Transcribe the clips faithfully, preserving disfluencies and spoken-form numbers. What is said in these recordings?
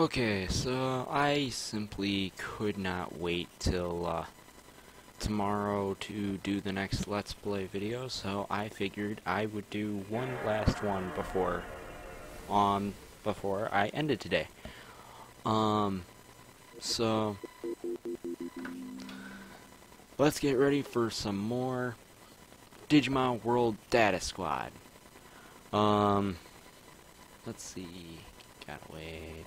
Okay, so I simply could not wait till uh, tomorrow to do the next Let's Play video, so I figured I would do one last one before um before I ended today. Um, so let's get ready for some more Digimon World Data Squad. Um, let's see. Gotta wait.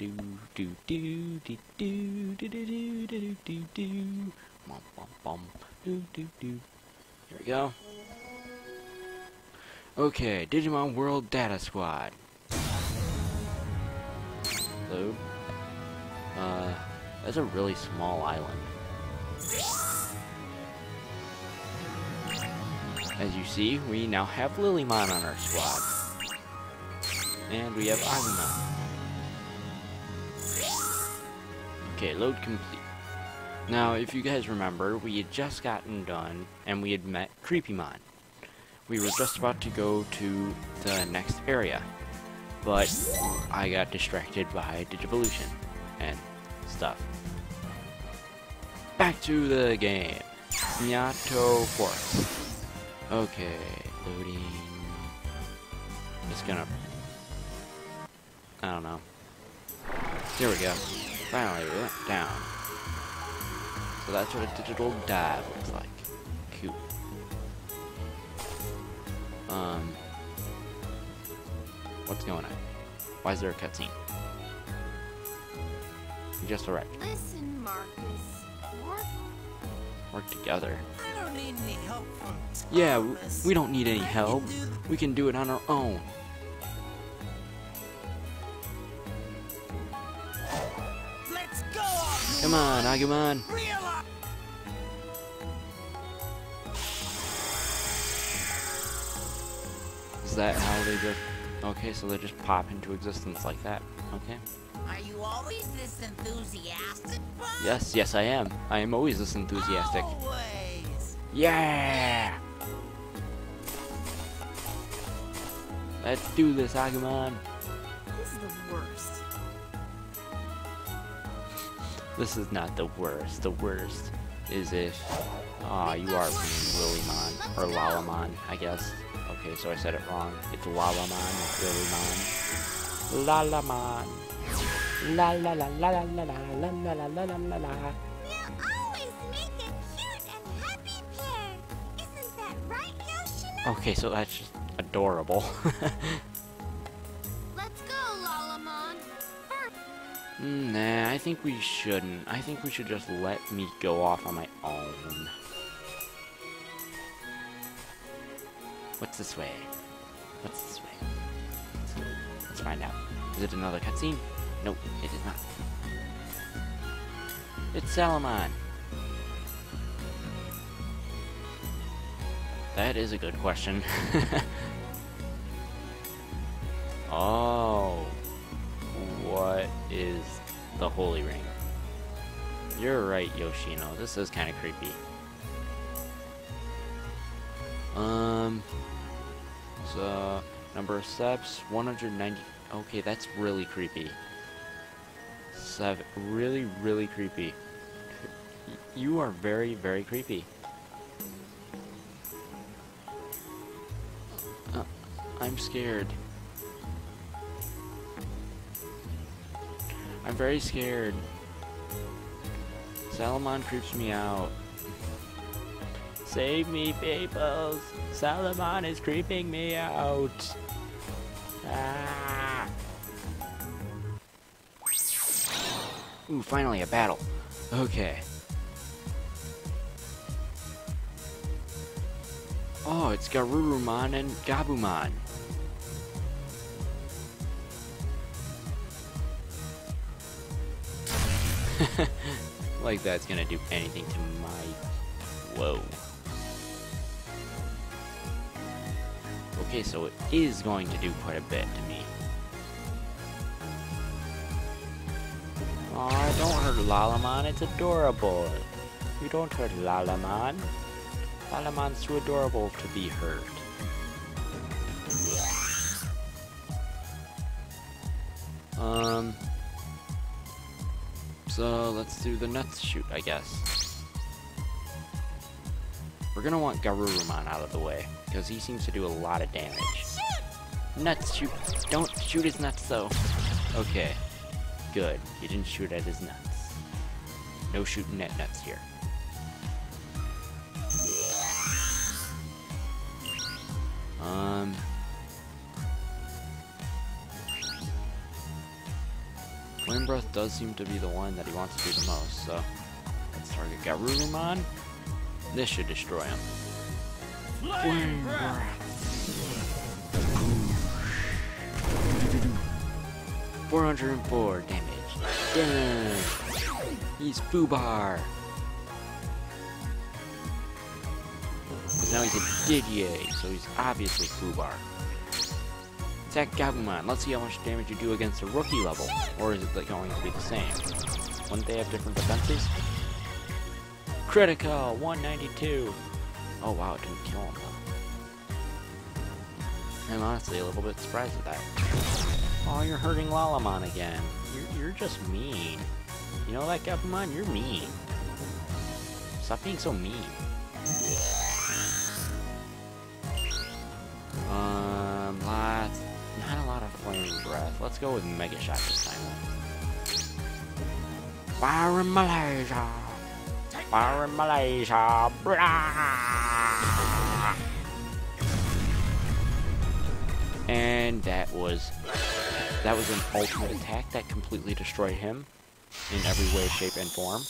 Do do do do do do do do do do. Bum bum bum. Do do do. Here we go. Okay, Digimon World Data Squad. Hello. Uh, that's a really small island. As you see, we now have Lilymon on our squad, and we have Agumon. Okay, load complete. Now, if you guys remember, we had just gotten done, and we had met Creepymon. We were just about to go to the next area, but I got distracted by Digivolution and stuff. Back to the game. Miato Forest. Okay, loading. It's gonna... I don't know. Here we go. Finally, we went down. So that's what a digital dive looks like. Cute. Um. What's going on? Why is there a cutscene? You just arrived. Listen, Marcus. Work. Work together. I don't need any help from Thomas. Yeah, we, we don't need any help. We can do it on our own. Come on, Agumon! Is that how they just... Okay, so they just pop into existence like that. Okay. Are you always this enthusiastic, bud? Yes, yes I am. I am always this enthusiastic. Always. Yeah! Let's do this, Agumon! This is the worst. This is not the worst. The worst is if ah, uh, you are Wilimon or Lalamon, I guess. Okay, so I said it wrong. It's Lalamon, not Wilimon. Lalamon. La la la la la la la la la la la la. You always make a cute and happy pair. Isn't that right, Yoshino? Okay, so that's just adorable. Nah, I think we shouldn't. I think we should just let me go off on my own. What's this way? What's this way? Let's find out. Is it another cutscene? Nope, it is not. It's Salamon! That is a good question. Oh... What is the holy ring? You're right, Yoshino. This is kind of creepy. Um. So, number of steps one hundred ninety. Okay, that's really creepy. Seven. Really, really creepy. You are very, very creepy. Uh, I'm scared. I'm very scared. Salamon creeps me out. Save me, peoples! Salamon is creeping me out! Ah. Ooh, finally a battle. Okay. Oh, it's Garurumon and Gabumon. Like that's gonna do anything to my... Whoa. Okay, so it is going to do quite a bit to me. Aw, don't hurt Lalamon, it's adorable. You don't hurt Lalamon. Lalamon's too adorable to be hurt. Um, so let's do the nuts shoot, I guess. We're gonna want Garurumon out of the way, because he seems to do a lot of damage. Nuts shoot! Don't shoot his nuts, though! Okay. Good. You didn't shoot at his nuts. No shooting at nuts here. Um... Flame Breath does seem to be the one that he wants to do the most, so... Let's target Garurumon. This should destroy him. Flame Breath! four hundred four damage. Damn! He's Foobar! But now he's a Didier, so he's obviously Foobar. Attack Gabumon. Let's see how much damage you do against a rookie level. Or is it going to be the same? Wouldn't they have different defenses? Critical! one ninety-two! Oh wow, it didn't kill him though. I'm honestly a little bit surprised at that. Oh, you're hurting Lalamon again. You're, you're just mean. You know that, Gabumon? You're mean. Stop being so mean. Um, lots, not a lot of flaming breath. Let's go with Mega Shot this time. Fire in Malaysia! Fire in Malaysia! Brah! And that was, that was an ultimate attack that completely destroyed him in every way, shape, and form.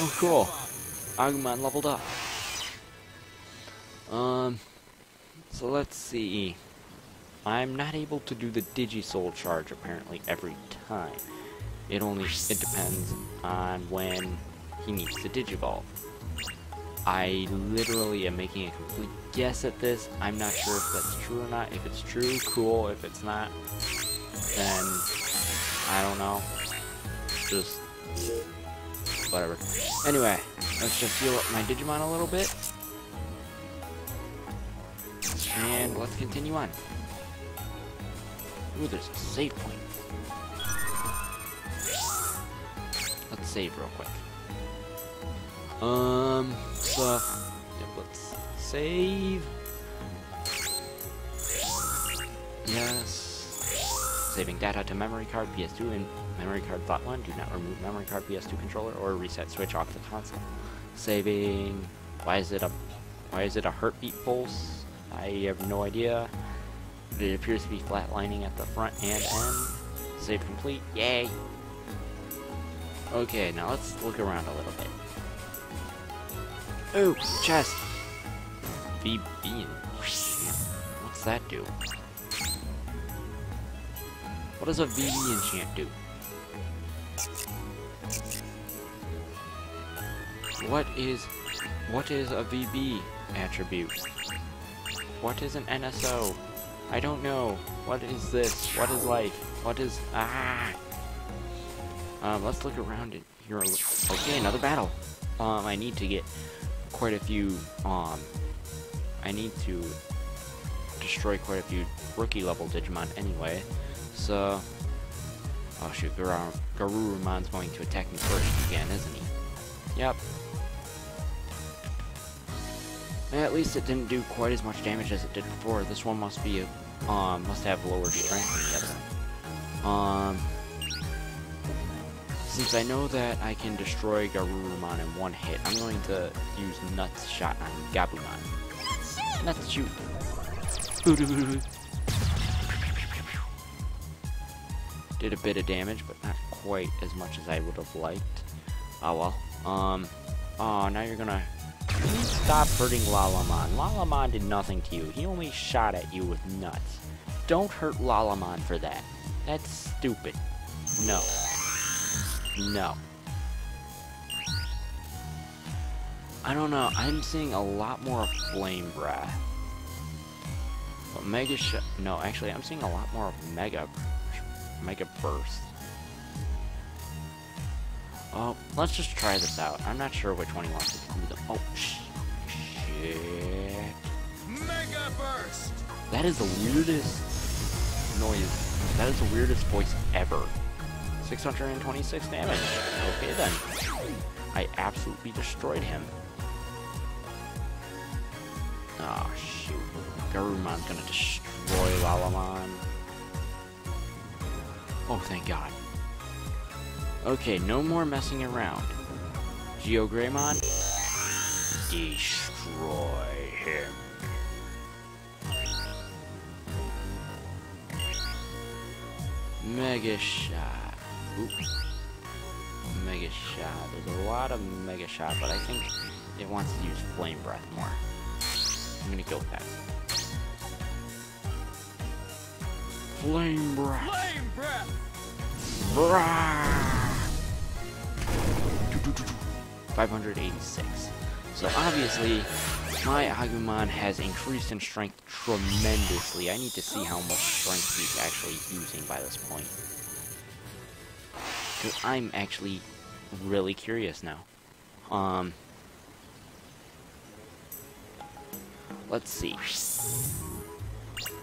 Oh, cool. Agumon leveled up. Um, so let's see. I'm not able to do the Digisoul Charge apparently every time. It only, it depends on when he needs to Digivolve. I literally am making a complete guess at this. I'm not sure if that's true or not. If it's true, cool. If it's not, then I don't know. Just whatever. Anyway, let's just heal up my Digimon a little bit. And let's continue on. Ooh, there's a save point. Let's save real quick. Um, so, yep, let's save. Yes. Saving data to memory card, P S two, and memory card slot one. Do not remove memory card, P S two controller, or reset switch off the console. Saving. Why is it a, why is it a heartbeat pulse? I have no idea. It appears to be flatlining at the front and end. Save complete. Yay! Okay, now let's look around a little bit. Ooh, chest! V B. What's that do? What does a V B enchant do? What is... What is a V B attribute? What is an N S O? I don't know. What is this? What is life? What is... Ah! Um, let's look around in here a little... Okay, another battle! Um, I need to get quite a few, um... I need to destroy quite a few rookie-level Digimon anyway, so... Oh shoot, Garu Garurumon's going to attack me first again, isn't he? Yep. At least it didn't do quite as much damage as it did before. This one must be a, um, must have lower strength than the other one. Um, since I know that I can destroy Garurumon in one hit, I'm going to use Nuts Shot on Gabumon. Nuts Shoot! Did a bit of damage, but not quite as much as I would have liked. Oh well. Um, oh, now you're gonna... Please stop hurting Lalamon. Lalamon did nothing to you. He only shot at you with nuts. Don't hurt Lalamon for that. That's stupid. No. No. I don't know. I'm seeing a lot more of Flame Breath. But Mega Shot... No, actually, I'm seeing a lot more of Mega... Mega Burst. Oh, let's just try this out. I'm not sure which one he wants to do them. Oh, sh shit. Mega Burst! That is the weirdest noise That is the weirdest voice ever. six hundred twenty-six damage. Okay then. I absolutely destroyed him. Oh shoot. Garurumon's gonna destroy Lalamon. Oh thank god. Okay, no more messing around. GeoGreymon, destroy him. Mega shot. Oops. Mega shot. There's a lot of mega shot, but I think it wants to use flame breath more. I'm gonna go with that. Flame breath. Flame breath. Brah! five hundred eighty-six. So obviously, my Agumon has increased in strength tremendously. I need to see how much strength he's actually using by this point. Because I'm actually really curious now. Um, let's see.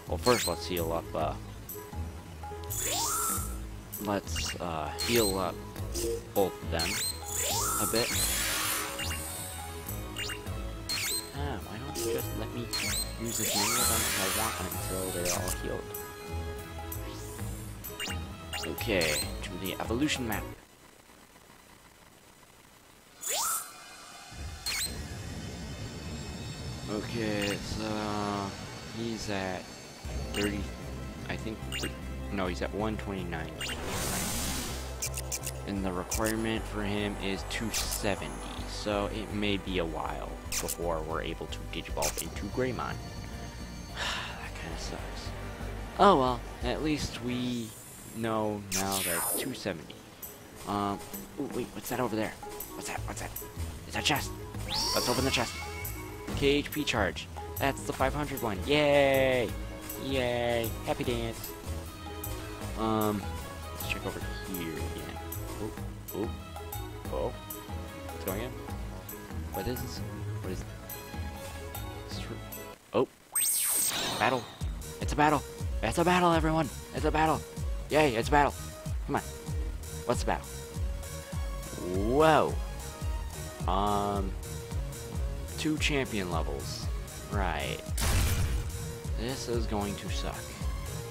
Well, first let's heal up. Uh, let's uh, heal up both of them a bit. Ah, why don't you just let me use as many of them as I want until they're all healed? Okay, to the evolution map. Okay, so he's at thirty, I think, no, he's at one twenty-nine. And the requirement for him is two seventy, so it may be a while before we're able to digivolve into Greymon. That kind of sucks. Oh well, at least we know now that it's two seventy. Um, ooh, wait, what's that over there? What's that? What's that? It's a chest! Let's open the chest! K H P charge. That's the five hundred one. Yay! Yay! Happy dance! Um, let's check over here again. Oh, oh, oh. What's going on? What is this? What is this? Oh. Battle. It's a battle. It's a battle, everyone. It's a battle. Yay, it's a battle. Come on. What's the battle? Whoa. Um. Two champion levels. Right. This is going to suck.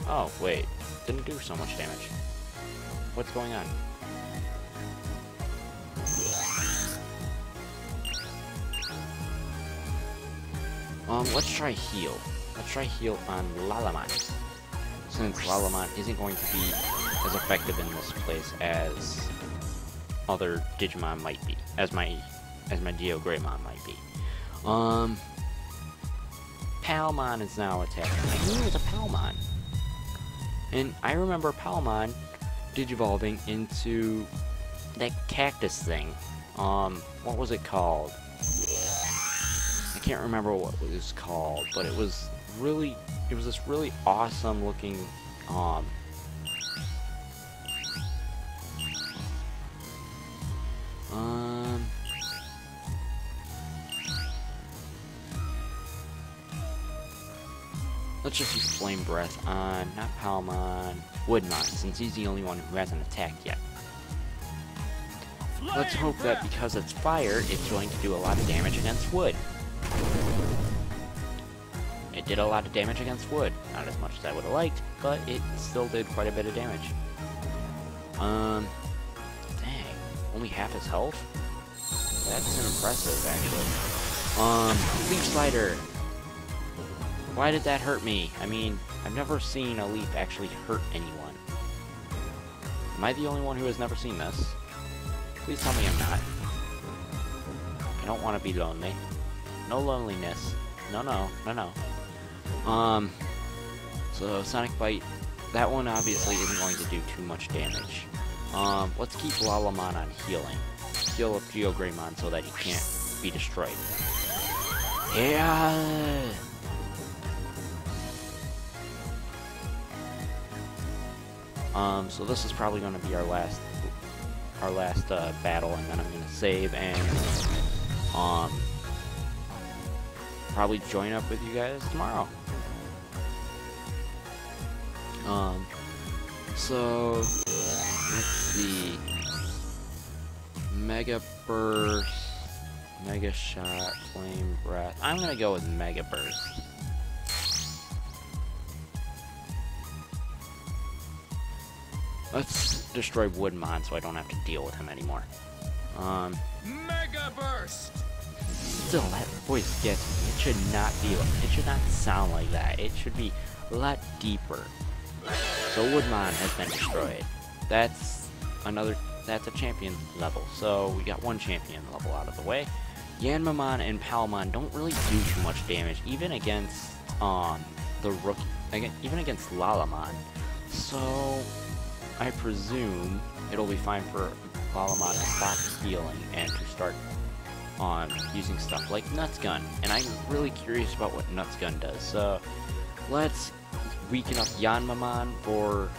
Oh, wait. Didn't do so much damage. What's going on? Um, let's try heal. Let's try heal on Lalamon, since Lalamon isn't going to be as effective in this place as other Digimon might be, as my as my GeoGreymon might be. Um, Palmon is now attacking. I knew it was a Palmon, and I remember Palmon digivolving into that cactus thing. Um, what was it called? I can't remember what it was called, but it was really, it was this really awesome looking, um, um, let's just use Flame Breath on, not Palmon, Woodmon, since he's the only one who hasn't attacked yet. Let's hope that because it's fire, it's going to do a lot of damage against wood. It did a lot of damage against wood. Not as much as I would have liked, but it still did quite a bit of damage. Um, dang, only half his health? That's impressive, actually. Um, leaf slider. Why did that hurt me? I mean, I've never seen a leaf actually hurt anyone. Am I the only one who has never seen this? Please tell me I'm not. I don't want to be lonely. No loneliness. No, no, no, no. Um, so Sonic Bite, that one obviously isn't going to do too much damage. Um, let's keep Lalamon on healing. Heal up GeoGreymon so that he can't be destroyed. Yeah! Um, so this is probably going to be our last, our last, uh, battle, and then I'm going to save and, um, probably join up with you guys tomorrow. Um, So let's see. Mega Burst, Mega Shot, Flame Breath. I'm gonna go with Mega Burst. Let's destroy Woodmon so I don't have to deal with him anymore. Um, Mega Burst. Still, that voice gets me. It should not be. It should not sound like that. It should be a lot deeper. So Woodmon has been destroyed. That's another. That's a champion level. So we got one champion level out of the way. Yanmamon and Palmon don't really do too much damage, even against um the rookie, even against Lalamon. So I presume it'll be fine for Lalamon to stop healing and to start on um, using stuff like Nuts Gun. And I'm really curious about what Nuts Gun does. So let's weaken up Yanmamon for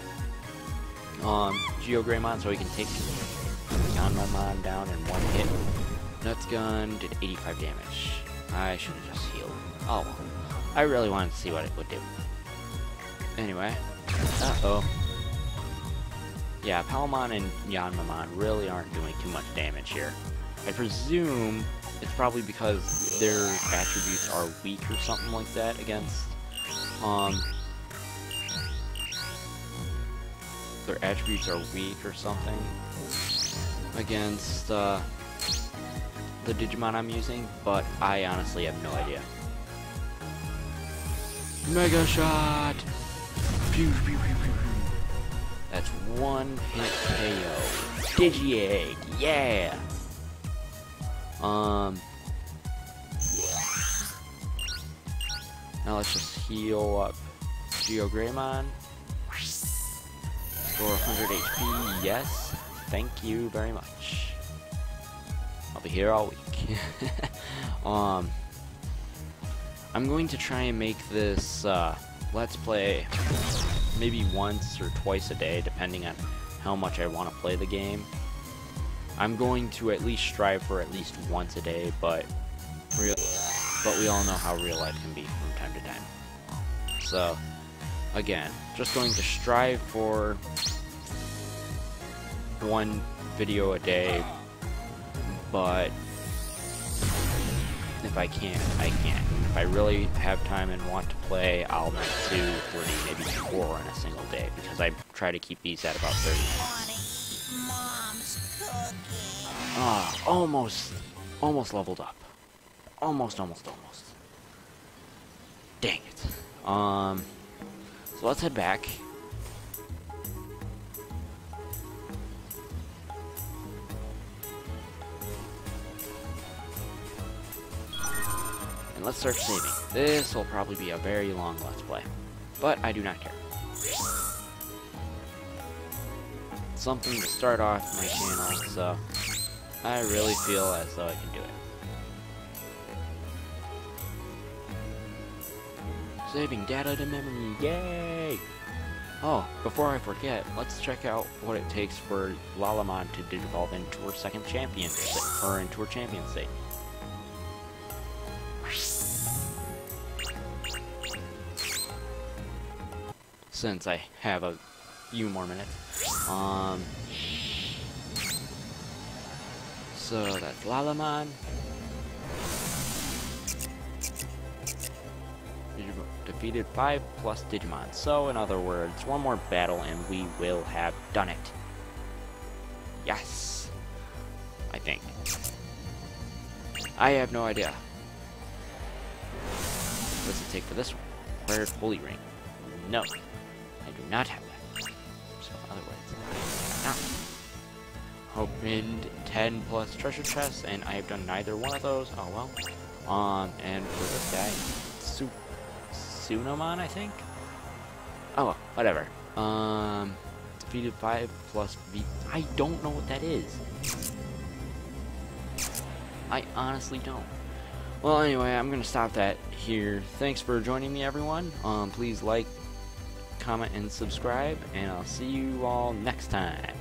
um, GeoGreymon so he can take Yanmamon down in one hit. Nuts Gun did eighty-five damage. I should have just healed. Oh, well. I really wanted to see what it would do. Anyway, uh oh. Yeah, Palmon and Yanmamon really aren't doing too much damage here. I presume it's probably because their attributes are weak or something like that against, um... their attributes are weak or something against, uh, the Digimon I'm using, but I honestly have no idea. Mega Shot! Pew, pew, pew, pew. That's one hit K O. Digi-Egg, yeah! Um. Now let's just heal up GeoGreymon. For one hundred H P, yes. Thank you very much. I'll be here all week. um. I'm going to try and make this, uh, Let's Play maybe once or twice a day, depending on how much I want to play the game. I'm going to at least strive for at least once a day, but real, but we all know how real life can be from time to time. So, again, just going to strive for one video a day, but if I can't, I can't. If I really have time and want to play, I'll make two, three, maybe four in a single day, because I try to keep these at about thirty. Ah, oh, almost, almost leveled up. Almost, almost, almost. Dang it. Um, so let's head back. And let's start saving. This will probably be a very long Let's Play, but I do not care. Something to start off my channel, so I really feel as though I can do it. Saving data to memory, yay! Oh, before I forget, let's check out what it takes for Lalamon to devolve into her second champion, or into her champion state. Since I have a few more minutes, um. So that's Lalamon. Defeated five plus Digimon. So in other words, one more battle and we will have done it. Yes. I think. I have no idea. What's it take for this one? Where's Holy Ring? No. I do not have that. So in other words, I cannot. Opened ten plus treasure chests, and I have done neither one of those. Oh well. Um, and for this guy, Su Sunomon, I think. Oh well, whatever. Um, defeated five plus V. I don't know what that is. I honestly don't. Well, anyway, I'm gonna stop that here. Thanks for joining me, everyone. Um, please like, comment, and subscribe, and I'll see you all next time.